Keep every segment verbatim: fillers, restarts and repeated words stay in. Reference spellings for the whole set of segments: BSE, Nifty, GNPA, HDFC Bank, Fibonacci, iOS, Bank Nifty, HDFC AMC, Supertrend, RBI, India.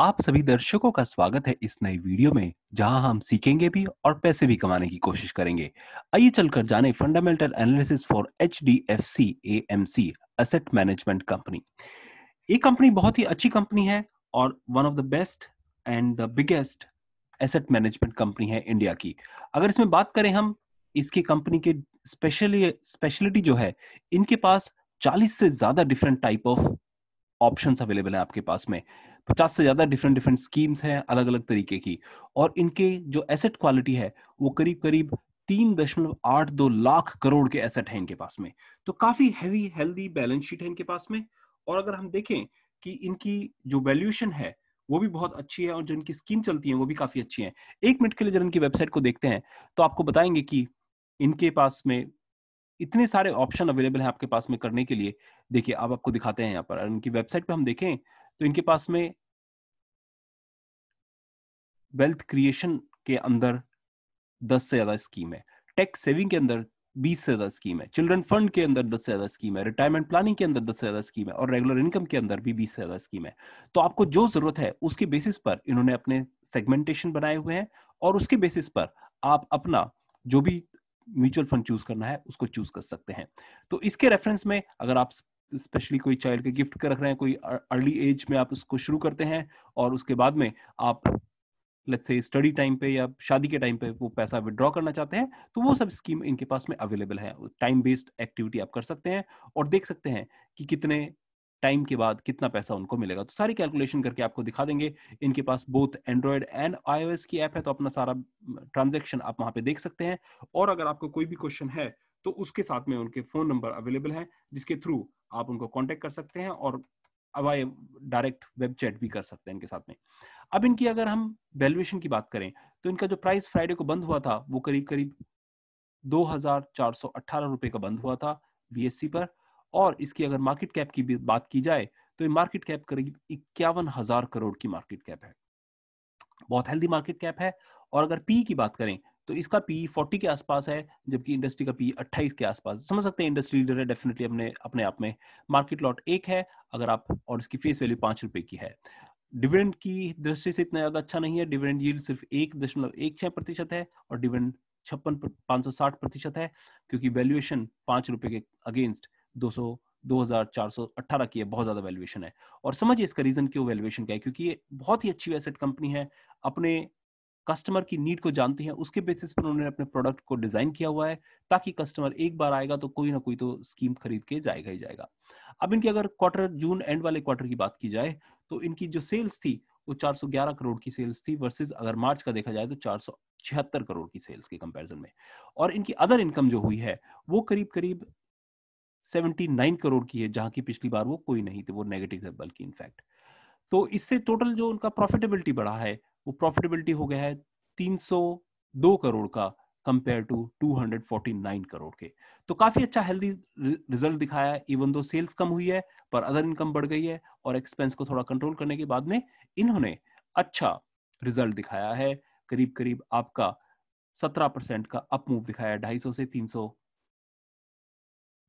आप सभी दर्शकों का स्वागत है इस नए वीडियो में, जहां हम सीखेंगे भी और पैसे भी कमाने की कोशिश करेंगे। आइए चलकर जाने fundamental analysis for H D F C A M C asset management company. ये कंपनी बहुत ही अच्छी कंपनी है और one of the best and the biggest asset management company है इंडिया की। अगर इसमें बात करें हम, इसकी कंपनी के स्पेशली स्पेशलिटी जो है, इनके पास चालीस से ज्यादा different type of options available है। आपके पास में पचास से ज्यादा डिफरेंट डिफरेंट स्कीम्स हैं अलग अलग तरीके की, और इनके जो एसेट क्वालिटी है वो करीब करीब तीन दशमलव आठ दो लाख करोड़ के एसेट हैं इनके पास में। तो काफी हैवी हेल्दी बैलेंस शीट है इनके पास में। और अगर हम देखें कि इनकी जो वैल्यूएशन है वो भी बहुत अच्छी है, और जो इनकी स्कीम चलती है वो भी काफी अच्छी है। एक मिनट के लिए जब इनकी वेबसाइट को देखते हैं तो आपको बताएंगे कि इनके पास में इतने सारे ऑप्शन अवेलेबल हैं आपके पास में करने के लिए। देखिए आप आपको दिखाते हैं यहाँ पर, इनकी वेबसाइट पे हम देखें तो इनके पास में वेल्थ क्रिएशन के अंदर दस से ज्यादा स्कीम है, टैक्स सेविंग के अंदर बीस से ज्यादा स्कीम है, चिल्ड्रन फंड के अंदर दस से ज्यादा स्कीम है, रिटायरमेंट प्लानिंग के अंदर दस से ज्यादा स्कीम है, और रेगुलर इनकम के अंदर भी बीस से ज्यादा स्कीम है। तो आपको जो जरूरत है उसके बेसिस पर इन्होंने अपने सेगमेंटेशन बनाए हुए हैं, और उसके बेसिस पर आप अपना जो भी म्यूचुअल फंड चूज करना है उसको चूज कर सकते हैं। तो इसके रेफरेंस में अगर आप स्पेशली कोई चाइल्ड के गिफ्ट कर रख रहे हैं, कोई अर्ली एज में आप उसको शुरू करते हैं और उसके बाद में आप लेट्स से स्टडी टाइम पे या शादी के टाइम पे वो पैसा विड्रॉ करना चाहते हैं, तो वो सब स्कीम इनके पास में अवेलेबल है। टाइम बेस्ड एक्टिविटी आप कर सकते हैं और देख सकते हैं कि कितने टाइम के बाद कितना पैसा उनको मिलेगा। तो सारी कैलकुलेशन करके आपको दिखा देंगे। इनके पास both android and I O S की ऐप है, तो अपना सारा ट्रांजैक्शन आप वहां पे देख सकते हैं। और अगर आपको कोई भी क्वेश्चन है तो उसके साथ में उनके फोन नंबर अवेलेबल है, जिसके थ्रू आप उनको कांटेक्ट कर सकते हैं और अवाय डायरेक्ट वेब चैट भी कर सकते हैं इनके साथ में। अब इनकी अगर हम वैल्यूएशन की बात करें तो इनका जो प्राइस फ्राइडे को बंद हुआ था वो करीब करीब दो हजार चार सौ अट्ठारह रुपए का बंद हुआ था बी एस ई पर। और इसकी अगर मार्केट कैप की बात की जाए तो मार्केट कैप करीब इक्यावन हजार करोड़ की मार्केट कैप है, बहुत हेल्दी मार्केट कैप है। और अगर पी की बात करें तो इसका पी चालीस के आसपास है, जबकि इंडस्ट्री का पी अट्ठाईस के आसपास। समझ सकते हैं इंडस्ट्री लीडर है डेफिनेटली अपने अपने आप में। मार्केट लॉट एक है अगर आप, और इसकी फेस वैल्यू पांच रुपए की है। डिविडेंड की दृष्टि से इतना ज्यादा अच्छा नहीं है, डिविडेंड यील्ड सिर्फ एक दशमलव एक छह प्रतिशत है और डिविडेंड छप्पन पांच सौ साठ प्रतिशत है, क्योंकि वैल्यूएशन पांच रुपए के अगेंस्ट दो हजार चार सौ अट्ठारह की है, बहुत ज्यादा वैल्यूएशन है। और समझिए इसका रीजन क्यों वैल्यूएशन का है, क्योंकि ये बहुत ही अच्छी एसेट कंपनी है, अपने कस्टमर की नीड को जानती है, उसके बेसिस पर उन्होंने अपने प्रोडक्ट को डिजाइन किया हुआ है ताकि कस्टमर एक बार आएगा तो कोई ना कोई तो स्कीम खरीद के जाएगा ही जाएगा। अब इनकी अगर क्वार्टर जून एंड वाले क्वार्टर की बात की जाए तो इनकी जो सेल्स थी वो चार सौ ग्यारह करोड़ की सेल्स थी वर्सेज अगर मार्च का देखा जाए तो चार सौ छिहत्तर करोड़ की सेल्स के कंपेरिजन में। और इनकी अदर इनकम जो हुई है वो करीब करीब उन्यासी करोड़ की है, जहां की पिछली बार वो कोई नहीं थी, वो नेगेटिव है बल्कि इनफैक्ट। तो इससे टोटल जो उनका प्रॉफिटेबिलिटी बढ़ा है वो प्रॉफिटेबिलिटी हो गया है तीन सौ दो करोड़ का कंपेयर टू दो सौ उनचास करोड़ के। तो काफी अच्छा हेल्दी रिजल्ट दिखाया है। इवन दो सेल्स कम हुई है पर अदर इनकम बढ़ गई है, और एक्सपेंस को थोड़ा कंट्रोल करने के बाद में इन्होंने अच्छा रिजल्ट दिखाया है। करीब करीब आपका सत्रह परसेंट का अपमूव दिखाया है, ढाई सौ से तीन सौ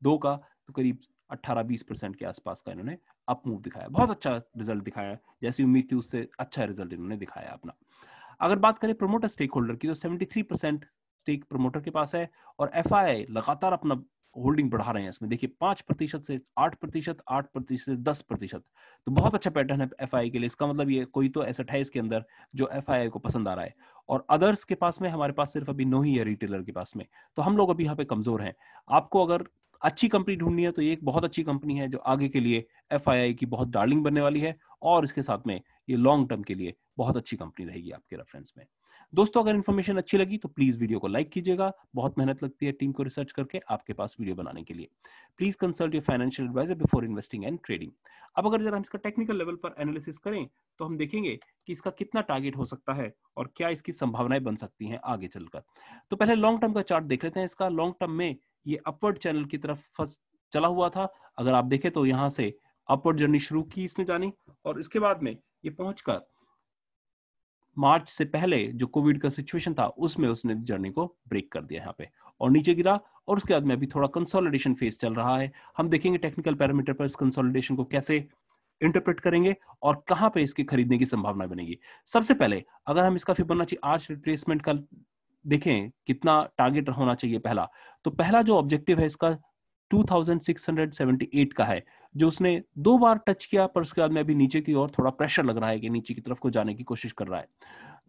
दो का, तो करीब अठारह बीस परसेंट के आसपास का इन्होंने अप मूव दिखाया। बहुत अच्छा रिजल्ट दिखाया, जैसी उम्मीद थी उससे अच्छा रिजल्ट इन्होंने दिखाया अपना। अगर बात करें प्रमोटर स्टेक होल्डर की तो तिहत्तर परसेंट स्टेक प्रमोटर के पास है, और एफ आई आई लगातार अपना होल्डिंग बढ़ा रहे हैं इसमें। देखिए पांच प्रतिशत से आठ प्रतिशत, आठ प्रतिशत से दस प्रतिशत, तो बहुत अच्छा पैटर्न है एफ आई आई के लिए। इसका मतलब ये कोई तो एसेट है इसके अंदर जो एफ आई आई को पसंद आ रहा है। और अदर्स के पास में हमारे पास सिर्फ अभी नो ही है रिटेलर के पास में, तो हम लोग अभी यहाँ पे कमजोर हैं। आपको अगर अच्छी कंपनी ढूंढनी है तो ये एक बहुत अच्छी कंपनी है जो आगे के लिए एफ आई आई की बहुत डार्लिंग बनने वाली है, और इसके साथ में ये लॉन्ग टर्म के लिए बहुत अच्छी कंपनी रहेगी आपके रेफरेंस में। दोस्तों अगर इन्फॉर्मेशन अच्छी लगी तो प्लीज वीडियो को लाइक कीजिएगा, बहुत मेहनत लगती है टीम को रिसर्च करके आपके पास वीडियो बनाने के लिए। Please consult your financial advisor before investing and trading. अब अगर जरा हम इसका टेक्निकल लेवल पर एनालिसिस करें तो हम देखेंगे कि इसका कितना टारगेट हो सकता है और क्या इसकी संभावनाएं बन सकती हैं आगे चलकर। तो पहले लॉन्ग टर्म का चार्ट देख लेते हैं। इसका लॉन्ग टर्म में ये अपवर्ड चैनल की तरफ फर्स्ट चला हुआ था। अगर आप देखें तो यहाँ से अपवर्ड जर्नी शुरू की इसने जानी, और इसके बाद में ये पहुंचकर मार्च से पहले जो कोविड का सिचुएशन था उसमें उसने जर्नी को ब्रेक कर दिया यहाँ पे और नीचे गिरा, और उसके बाद में अभी थोड़ा कंसोलिडेशन फेज चल रहा है। हम देखेंगे टेक्निकल पैरामीटर पर इस कंसोलिडेशन को कैसे इंटरप्रेट करेंगे और कहां पे इसके खरीदने की संभावना बनेगी। सबसे पहले अगर हम इसका फिबोनाची आर्च रिट्रेसमेंट का देखें कितना टारगेट होना चाहिए, पहला तो पहला जो ऑब्जेक्टिव है इसका two thousand six hundred seventy eight का है, जो उसने दो बार टच किया पर उसके बाद में अभी नीचे की ओर थोड़ा प्रेशर लग रहा है कि नीचे की तरफ को जाने की कोशिश कर रहा है।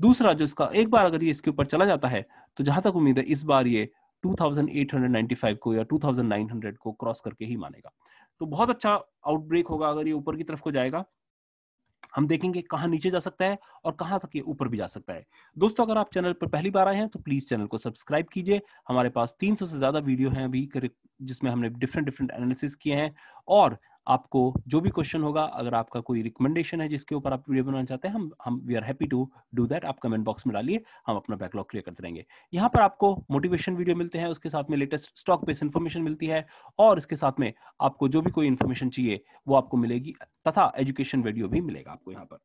दूसरा जो इसका एक बार अगर ये इसके ऊपर चला जाता है तो जहां तक उम्मीद है इस बार ये two thousand eight hundred ninety five को या टू थाउजेंड नाइन हंड्रेड को क्रॉस करके ही मानेगा, तो बहुत अच्छा आउटब्रेक होगा अगर ये ऊपर की तरफ को जाएगा। हम देखेंगे कहां नीचे जा सकता है और कहां तक ये ऊपर भी जा सकता है। दोस्तों अगर आप चैनल पर पहली बार आए हैं तो प्लीज चैनल को सब्सक्राइब कीजिए। हमारे पास तीन सौ से ज्यादा वीडियो हैं अभी जिसमें हमने डिफरेंट डिफरेंट एनालिसिस किए हैं, और आपको जो भी क्वेश्चन होगा, अगर आपका कोई रिकमेंडेशन है जिसके ऊपर आप वीडियो बनाना चाहते हैं, हम हम we are happy to do that. आप कमेंट बॉक्स में डालिए, हम अपना बैकलॉग क्लियर करते रहेंगे। यहाँ पर आपको मोटिवेशन वीडियो मिलते हैं, उसके साथ में लेटेस्ट स्टॉक बेस्ड इन्फॉर्मेशन मिलती है, और इसके साथ में आपको जो भी कोई इन्फॉर्मेशन चाहिए वो आपको मिलेगी, तथा एजुकेशन वीडियो भी मिलेगा आपको यहाँ पर।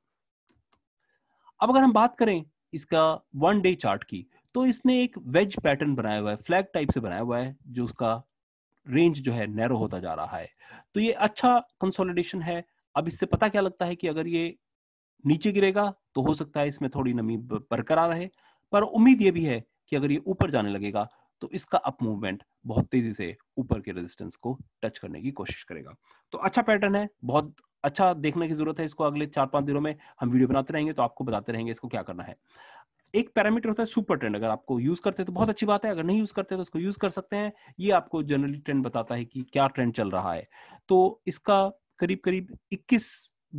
अब अगर हम बात करें इसका वन डे चार्ट की, तो इसने एक वेज पैटर्न बनाया हुआ है, फ्लैग टाइप से बनाया हुआ है, जो उसका रेंज जो है नैरो होता जा रहा है, तो ये अच्छा कंसोलिडेशन है। अब इससे पता क्या लगता है कि अगर ये नीचे गिरेगा तो हो सकता है इसमें थोड़ी नमी बरकरार रहे, पर उम्मीद ये भी है कि अगर ये ऊपर जाने लगेगा तो इसका अप मूवमेंट बहुत तेजी से ऊपर के रेजिस्टेंस को टच करने की कोशिश करेगा। तो अच्छा पैटर्न है, बहुत अच्छा देखने की जरूरत है इसको। अगले चार पांच दिनों में हम वीडियो बनाते रहेंगे तो आपको बताते रहेंगे इसको क्या करना है। एक पैरामीटर होता है सुपर ट्रेंड, अगर आपको यूज करते हैं तो बहुत अच्छी बात है, अगर नहीं यूज करते तो उसको यूज कर सकते हैं। ये आपको जनरली ट्रेंड बताता है कि क्या ट्रेंड चल रहा है। तो इसका करीब करीब इक्कीस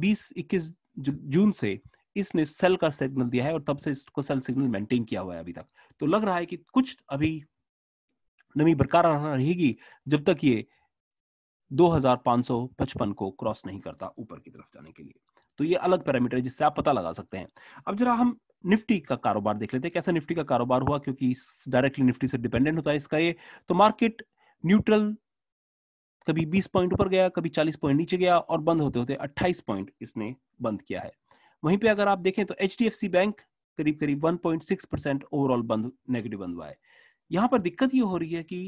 बीस इक्कीस जून से इसने सेल का सिग्नल दिया है और तब से इसको सेल सिग्नल मेंटेन किया हुआ है अभी तक, तो लग रहा है कि कुछ अभी नमी बरकरार रहेगी जब तक ये दो हजार पांच सौ पचपन को क्रॉस नहीं करता ऊपर की तरफ जाने के लिए। तो ये अलग पैरामीटर है जिससे आप पता लगा सकते हैं। अब जरा हम निफ्टी का कारोबार देख लेते हैं, कैसा निफ्टी का कारोबार हुआ, क्योंकि डायरेक्टली निफ्टी से डिपेंडेंट होता है इसका ये। तो मार्केट न्यूट्रल, कभी बीस पॉइंट ऊपर गया, कभी चालीस पॉइंट नीचे गया, और बंद होते होते अट्ठाईस पॉइंट इसने बंद किया है। वहीं पे अगर आप देखें तो H D F C bank करीब करीब one point six percent overall बंद नेगेटिव बंद हुआ है। यहाँ पर दिक्कत ये हो रही है कि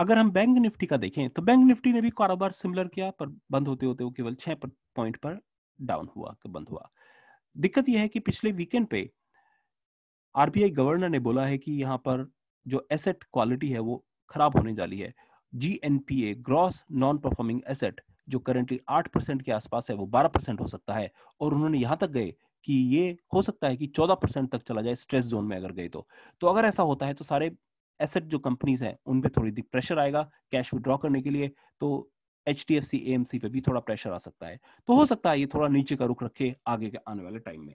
अगर हम बैंक निफ्टी का देखें तो बैंक निफ्टी ने भी कारोबार सिमिलर किया, पर बंद होते होते वो केवल छह पॉइंट पर डाउन हुआ बंद हुआ। दिक्कत यह है कि पिछले वीकेंड पे आर बी आई गवर्नर ने बोला है कि यहाँ पर जो एसेट क्वालिटी है वो खराब होने वाली है। G N P A gross non performing asset जो करंटली आठ परसेंट के आसपास है वो बारह परसेंट हो सकता है, और उन्होंने यहाँ तक गए कि ये हो सकता है कि चौदह परसेंट तक चला जाए स्ट्रेस जोन में अगर गए तो। तो अगर ऐसा होता है तो सारे एसेट जो कंपनीज हैं उन पे थोड़ी प्रेशर आएगा कैश विड्रॉ करने के लिए, तो H D F C A M C पे भी थोड़ा प्रेशर आ सकता है। तो हो सकता है ये थोड़ा नीचे का रुख रखे आगे के आने वाले टाइम में।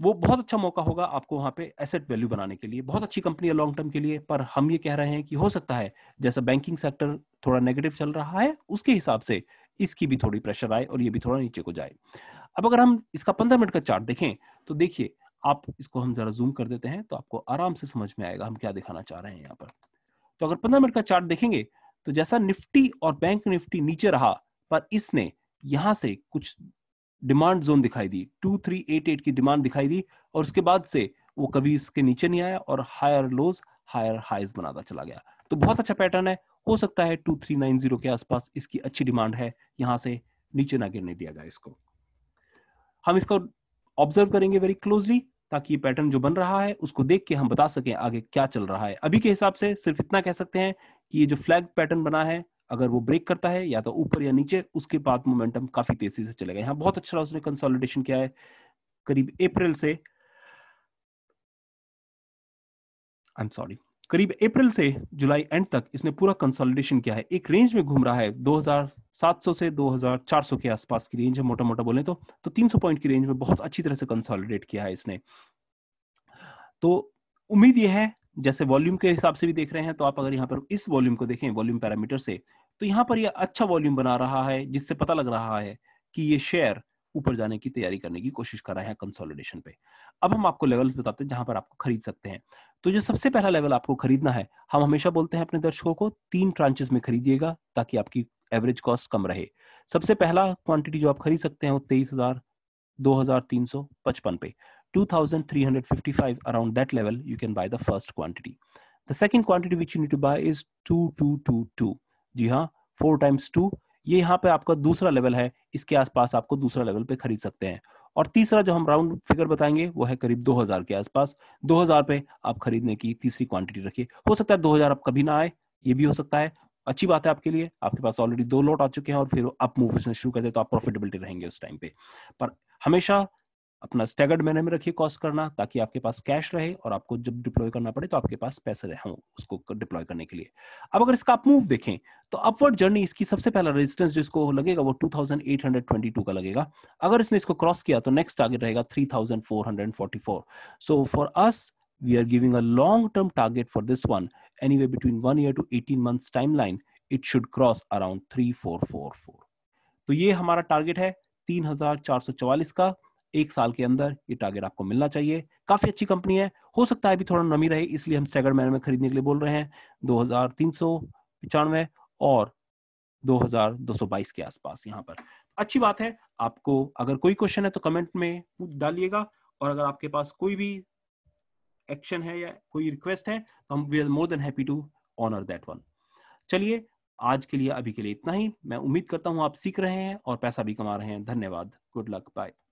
वो बहुत अच्छा मौका होगा आपको वहां पे एसेट वैल्यू बनाने के लिए, बहुत अच्छी कंपनी है लॉन्ग टर्म के लिए। पर हम ये कह रहे हैं कि हो सकता है जैसा बैंकिंग सेक्टर थोड़ा नेगेटिव चल रहा है उसके हिसाब से इसकी भी थोड़ी प्रेशर आए और ये भी थोड़ा नीचे को जाए। अब अगर हम इसका पंद्रह मिनट का चार्ट देखें तो देखिए, आप इसको हम जरा जूम कर देते हैं तो आपको आराम से समझ में आएगा हम क्या दिखाना चाह रहे हैं यहाँ पर। तो अगर पंद्रह मिनट का चार्ट देखेंगे तो जैसा निफ्टी और बैंक निफ्टी नीचे रहा, पर इसने यहां से कुछ डिमांड जोन दिखाई दी, टू थ्री एट एट की डिमांड दिखाई दी, और उसके बाद से वो कभी इसके नीचे नहीं आया और हायर लोज हायर हाइज बनाता चला गया। तो बहुत अच्छा पैटर्न है, हो सकता है टू थ्री नाइन जीरो के आसपास इसकी अच्छी डिमांड है, यहां से नीचे ना गिरने दिया जाए इसको। हम इसको ऑब्जर्व करेंगे वेरी क्लोजली ताकि ये पैटर्न जो बन रहा है उसको देख के हम बता सकें आगे क्या चल रहा है। अभी के हिसाब से सिर्फ इतना कह सकते हैं कि ये जो फ्लैग पैटर्न बना है अगर वो ब्रेक करता है या तो ऊपर या नीचे, उसके बाद मोमेंटम काफी तेजी से चलेगा। यहाँ बहुत अच्छा उसने कंसोलिडेशन किया है करीब अप्रैल से आई एम सॉरी करीब अप्रैल से जुलाई एंड तक इसने पूरा कंसोलिडेशन किया है। एक रेंज में घूम रहा है, दो हजार सात सौ से दो हजार चार सौ के आसपास की रेंज है मोटा मोटा बोले तो तो तीन सौ पॉइंट की रेंज में बहुत अच्छी तरह से कंसोलिडेट किया है इसने। तो उम्मीद यह है, जैसे वॉल्यूम के हिसाब से भी देख रहे हैं तो आप अगर यहाँ पर इस वॉल्यूम को देखें वॉल्यूम पैरामीटर से, तो यहाँ पर यह अच्छा वॉल्यूम बना रहा है जिससे पता लग रहा है कि ये शेयर ऊपर जाने की तैयारी करने की कोशिश कर रहा है कंसोलिडेशन पे। अब हम आपको लेवल्स बताते हैं जहां पर आपको खरीद सकते हैं। तो जो सबसे पहला लेवल आपको खरीदना है, हम हमेशा बोलते हैं अपने दर्शकों को तीन ट्रांचेस में खरीदिएगा ताकि आपकी एवरेज कॉस्ट कम रहे। सबसे पहला क्वांटिटी जो आप खरीद सकते हैं वो तेईस हजार दो हजार तीन सौ पचपन पे two thousand three hundred fifty five, around that level you can buy the first quantity. The second quantity which you need to buy is two two two two, जी हाँ, फोर टाइम्स टू, ये यहाँ पे आपका दूसरा level है, इसके आसपास आपको दूसरा लेवल पे खरीद सकते हैं। और तीसरा जो हम राउंड फिगर बताएंगे वो है करीब दो हज़ार के आसपास, दो हज़ार पे आप खरीदने की तीसरी क्वांटिटी रखिए। हो सकता है दो हज़ार आप कभी ना आए, ये भी हो सकता है, अच्छी बात है आपके लिए, आपके पास ऑलरेडी दो लॉट आ चुके हैं और फिर अप मूव शुरू कर दे तो आप प्रॉफिटेबिलिटी रहेंगे उस टाइम पे। पर हमेशा अपना स्टैगर्ड मैनर में रखिए कॉस्ट करना, ताकि आपके पास कैश रहे और आपको जब डिप्लॉय करना पड़े तो आपके पास पैसे रहे उसको डिप्लॉय करने के लिए। अब अगर इसका आप मूव देखें तो अपवर्ड जर्नी, इसकी सबसे पहला रेजिस्टेंस जो इसको लगेगा वो two thousand eight hundred twenty two का लगेगा। अगर इसने इसको क्रॉस किया तो नेक्स्ट टारगेट रहेगा three thousand four hundred forty four. So for us we are giving a long term target for this one, anyway between one year to eighteen months timeline it should cross around three four four four. तो ये हमारा target है तीन हजार चार सौ चौवालीस का, एक साल के अंदर ये टारगेट आपको मिलना चाहिए। काफी अच्छी कंपनी है, हो सकता है अभी थोड़ा नमी रहे इसलिए हम स्टैगर्ड मैनर में खरीदने के लिए बोल रहे हैं दो हज़ार तीन सौ पचानवे और दो हज़ार दो सौ बाईस के आसपास यहाँ पर। अच्छी बात है, आपको अगर कोई क्वेश्चन है तो कमेंट में डालिएगा, और अगर आपके पास कोई भी एक्शन है या कोई रिक्वेस्ट है तो हम we are more than happy to honour that one. चलिए आज के लिए, अभी के लिए इतना ही। मैं उम्मीद करता हूँ आप सीख रहे हैं और पैसा भी कमा रहे हैं। धन्यवाद, गुड लक, बाय।